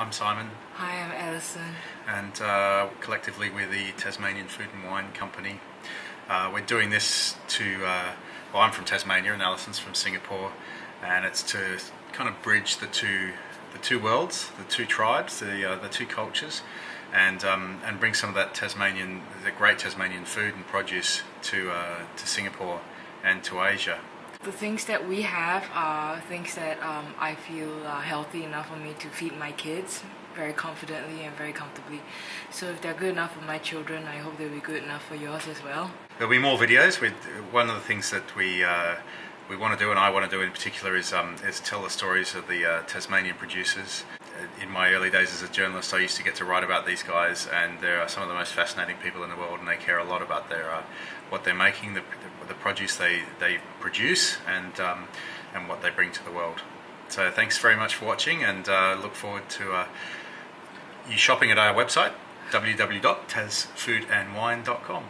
I'm Simon. Hi, I'm Allison. And collectively we're the Tasmanian Food and Wine Company. We're doing this to, well, I'm from Tasmania and Allison's from Singapore, and it's to kind of bridge the two worlds, the two tribes, the two cultures, and bring some of that Tasmanian, the great Tasmanian food and produce to Singapore and to Asia. The things that we have are things that I feel are healthy enough for me to feed my kids very confidently and very comfortably. So if they're good enough for my children, I hope they'll be good enough for yours as well. There'll be more videos. One of the things that we want to do, and I want to do in particular, is tell the stories of the Tasmanian producers. In my early days as a journalist, I used to get to write about these guys, and they are some of the most fascinating people in the world, and they care a lot about their what they're making, the produce they produce, and what they bring to the world. So thanks very much for watching, and look forward to you shopping at our website, www.tasfoodandwine.com.